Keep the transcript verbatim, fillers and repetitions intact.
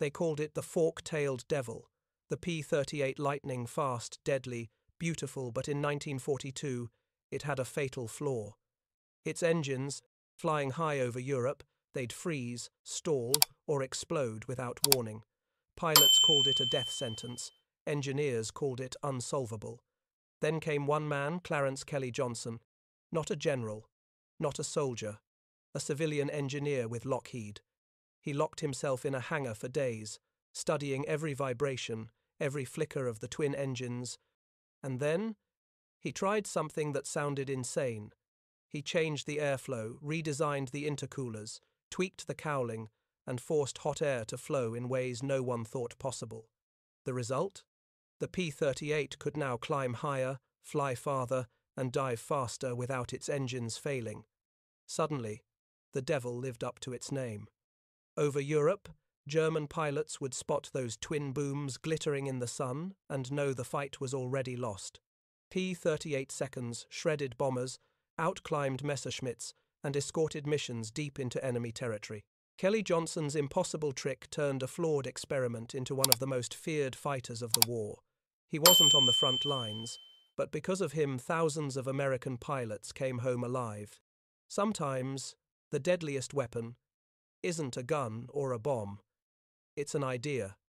They called it the fork-tailed devil. The P thirty-eight Lightning, fast, deadly, beautiful, but in nineteen forty-two, it had a fatal flaw. Its engines, flying high over Europe, they'd freeze, stall, or explode without warning. Pilots called it a death sentence. Engineers called it unsolvable. Then came one man, Clarence Kelly Johnson. Not a general, not a soldier, a civilian engineer with Lockheed. He locked himself in a hangar for days, studying every vibration, every flicker of the twin engines. And then, he tried something that sounded insane. He changed the airflow, redesigned the intercoolers, tweaked the cowling, and forced hot air to flow in ways no one thought possible. The result? The P thirty-eight could now climb higher, fly farther, and dive faster without its engines failing. Suddenly, the devil lived up to its name. Over Europe, German pilots would spot those twin booms glittering in the sun and know the fight was already lost. P thirty-eight seconds, shredded bombers, outclimbed Messerschmitts, and escorted missions deep into enemy territory. Kelly Johnson's impossible trick turned a flawed experiment into one of the most feared fighters of the war. He wasn't on the front lines, but because of him, thousands of American pilots came home alive. Sometimes, the deadliest weapon isn't a gun or a bomb. It's an idea.